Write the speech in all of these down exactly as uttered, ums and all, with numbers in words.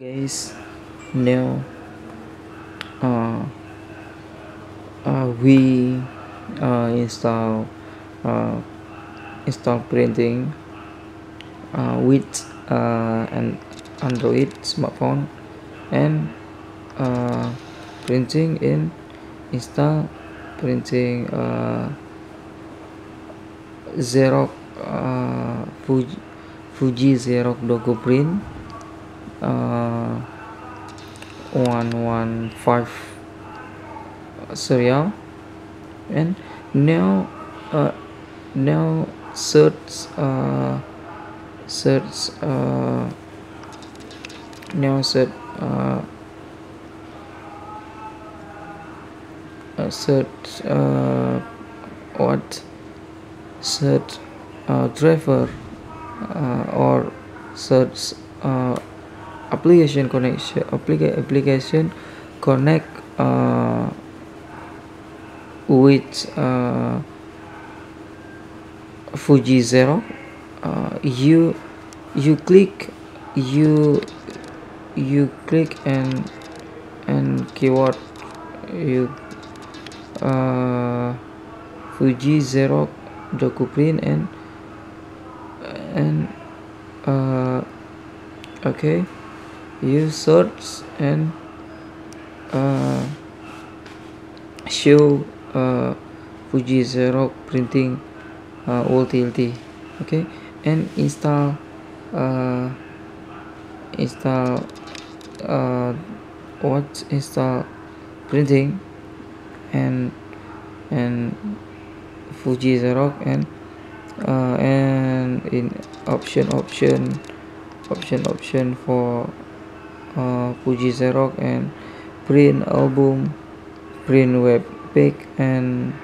Guys, now uh, uh, we uh, install uh, install printing uh, with uh, an Android smartphone and uh, printing in install printing uh, Xerox uh, Fuji, Fuji Xerox DocuPrint Uh, one one five serial, and now uh, now search uh, search uh, now search uh, search uh, what search uh, driver uh, or search uh, application connection applica application connect uh, with uh, Fuji Xerox. uh, you you click you you click and and keyword you uh, Fuji Xerox DocuPrint and and uh, okay, you search and uh, show uh, Fuji Xerox printing uh, O T L T, okay, and install uh, install uh, what install printing and and Fuji Xerox and uh, and in option option option option for Uh, Fuji Xerox and print album, print web page, and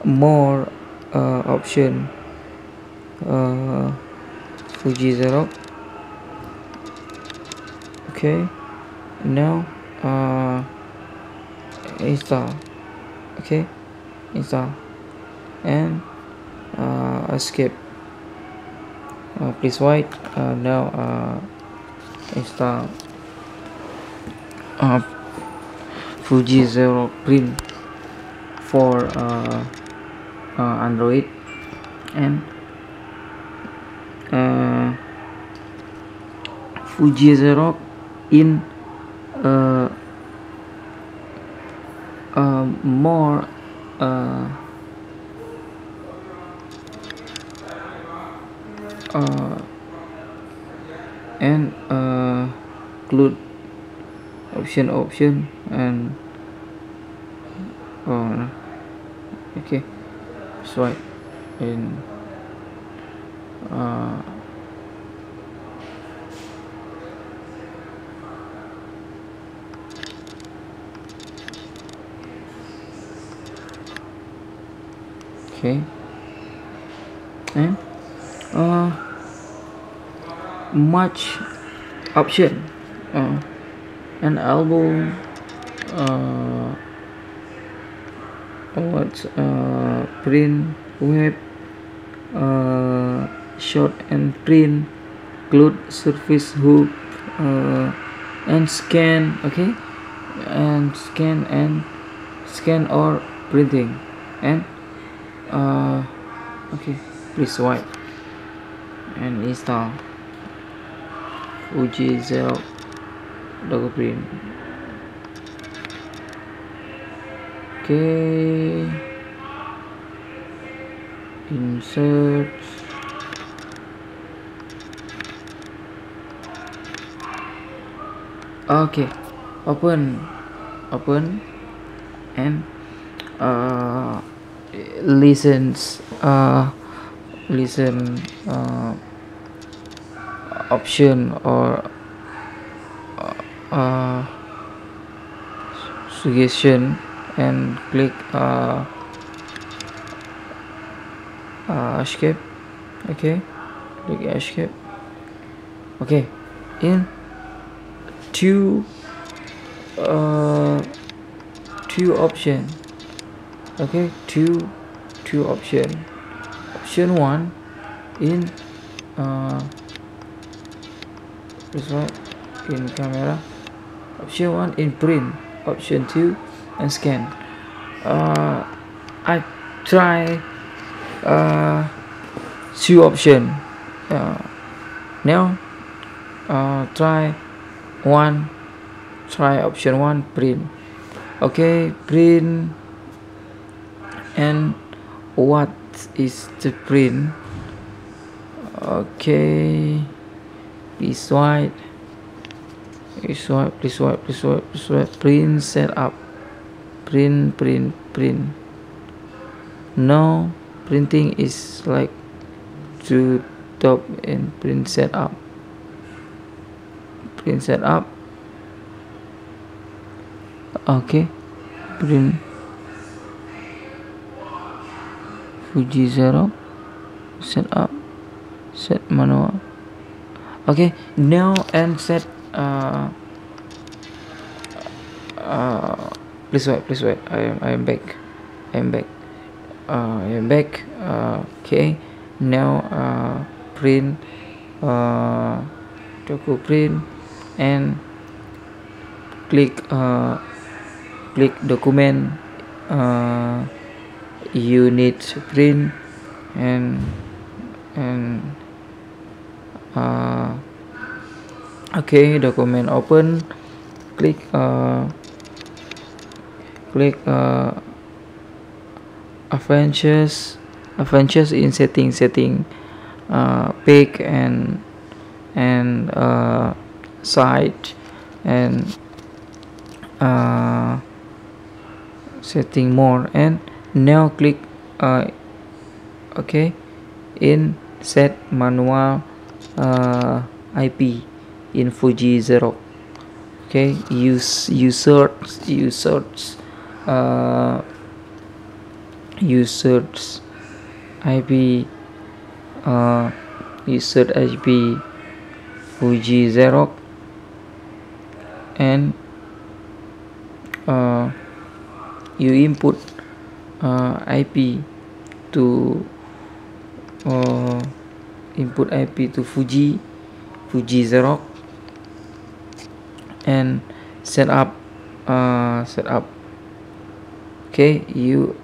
more uh, option. Uh, Fuji Xerox. Okay, now uh, install. Okay, install and uh, escape. Uh, please wait. Uh, now uh, install. Uh, Fuji Xerox print for uh, uh, Android and uh, Fuji Xerox in uh, uh, more uh, uh, and uh, include option option and oh no. Okay, swipe in uh, okay, and uh, match option uh, an album uh, what uh, print web uh, short and print cloud surface hook uh, and scan, okay, and scan and scan or printing and uh, okay, please swipe and install Fuji Xerox DocuPrint. Okay, insert okay, open open and uh, listens uh, listen uh, option or Uh, suggestion and click uh, uh, escape. Okay, click escape. Okay, in two uh, two option. Okay, two two option. Option one in uh, result in camera, option one in print, option two and scan. uh, I try uh, two option. Uh, now uh, try one try option one print. Okay, print, and what is the print? Okay, please swipe, please swipe, please swipe, please swipe, please swipe. Print setup, print, print, print. No, printing is like to top and print setup, print setup. Okay, print Fuji Xerox setup. Set manual. Okay, now and set uh, uh, please wait, please wait. I am, I am back. I am back. Uh, I am back. Uh, okay, now uh, print uh, DocuPrint and click uh, click document. Uh, you need to print and and. Uh, okay, document open, click uh, click uh, adventures adventures in setting setting uh, pick and and uh, site and uh, setting more, and now click uh, okay in set manual Uh, I P in Fuji Xerox. Okay, you you search you search uh, you search I P uh, you search I P Fuji Xerox, and uh, you input uh, I P to uh, input I P to Fuji Fuji Xerox and set up uh, set up. Okay, you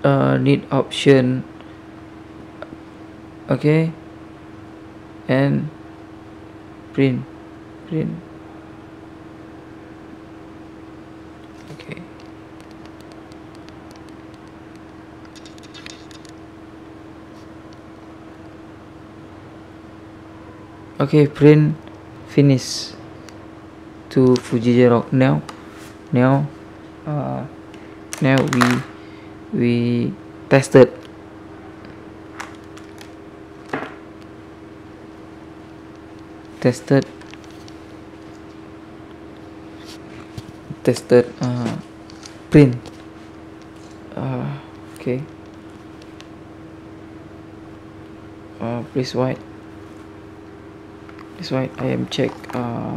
uh, need option. Okay, and print print. Okay, Okay, print finish to Fuji Xerox. Now, now, uh, now we we tested. Tested. Tested. Uh, print. Uh, okay. Uh, please wait. That's why I am check uh,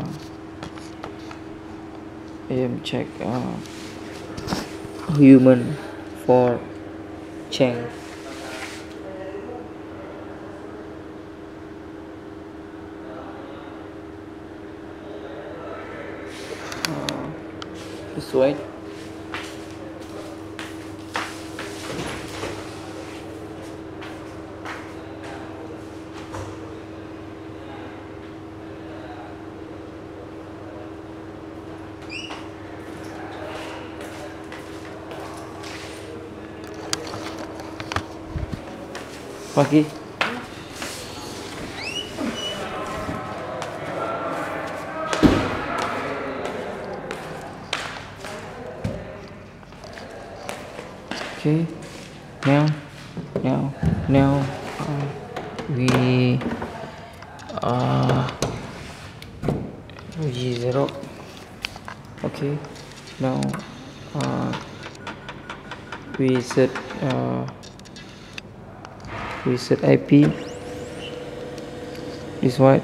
I am check uh, human for Cheng. Uh, this way. Pagi. Okay, now now now uh, we uh Fuji Xerox. Okay, now uh we set uh we set I P this way.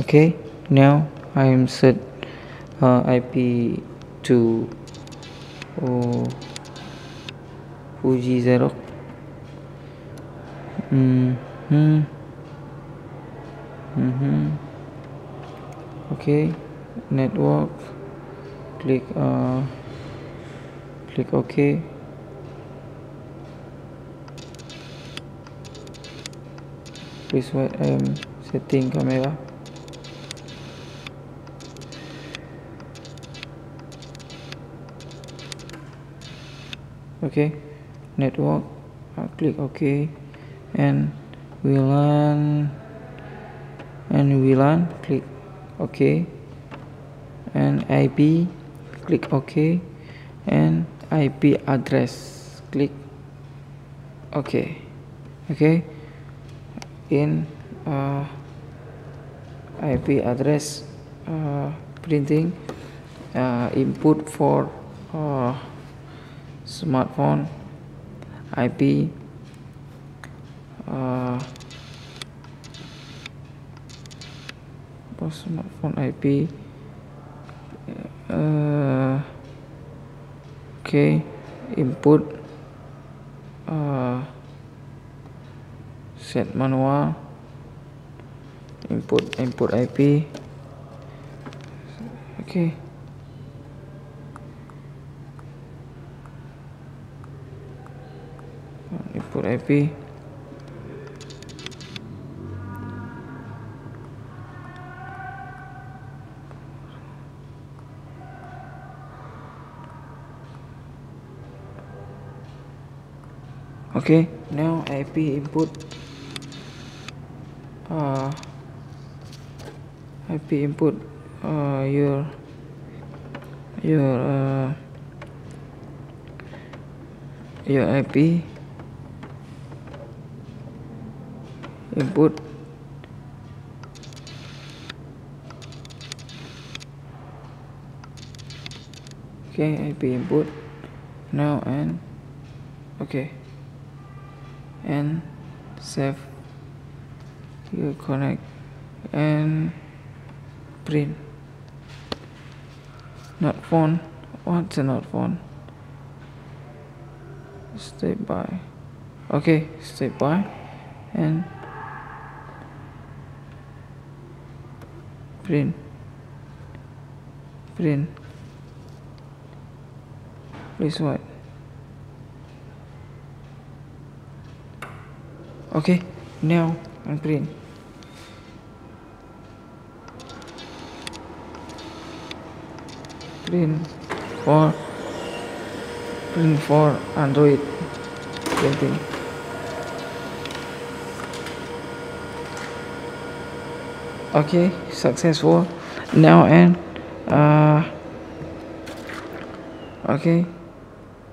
Okay, now I am set uh, I P to oh, Fuji Xerox. Mm-hmm. Mm-hmm. Okay, network, click uh, click OK. Please wait, I am setting camera. Okay, network, uh, click OK, and W LAN, and W LAN, click OK, and I P, click OK, and I P address, click OK. Okay, in uh, I P address uh, printing uh, input for uh, smartphone I P uh, smartphone I P. Uh, okay, input uh, set manual, input input I P. Okay, input I P. Okay, now I P input uh, I P input uh, your your uh, your I P input okay I P input now and okay, and save your connect and print. Not phone, what's not phone? Step by, okay, step by, and print, print. Please wait. Okay, now and print. Print for print for Android printing. Okay, successful. Now and uh, okay,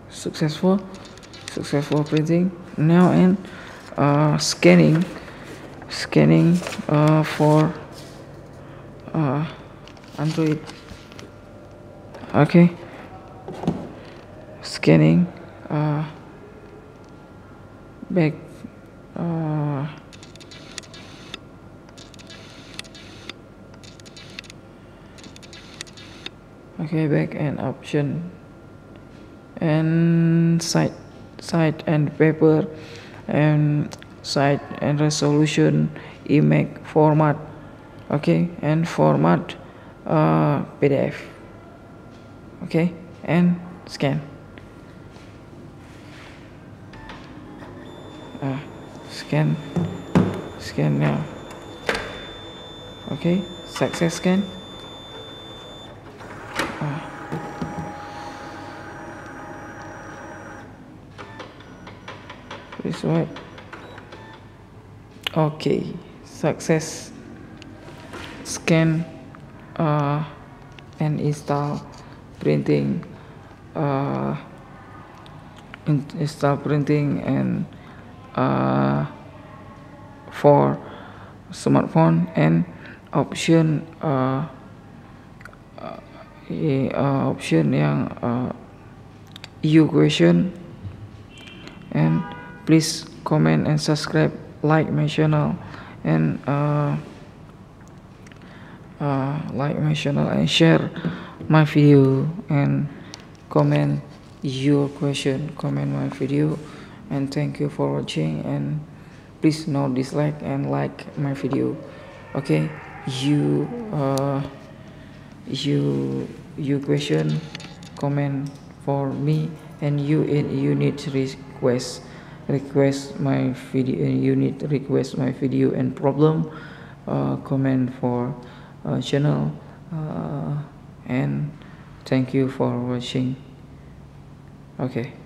successful, successful printing. Now and. Uh, scanning scanning uh, for uh, Android. Okay, scanning uh, back uh, okay, back and option and side side and paper and size and resolution, image format, okay, and format uh, P D F, okay, and scan uh, scan scan now. Okay, success scan. Please wait. Okay, success. Scan uh, and install printing. Uh, in install printing and uh, for smartphone and option uh, uh, option yang uh, you question and. Please comment and subscribe, like my channel, and uh, uh, like my channel and share my video and comment your question, comment my video, and thank you for watching, and please no dislike and like my video. Okay, you uh, you you question, comment for me, and you you need request request my video, you need request my video and problem, uh, comment for uh, channel, uh, and thank you for watching. Okay.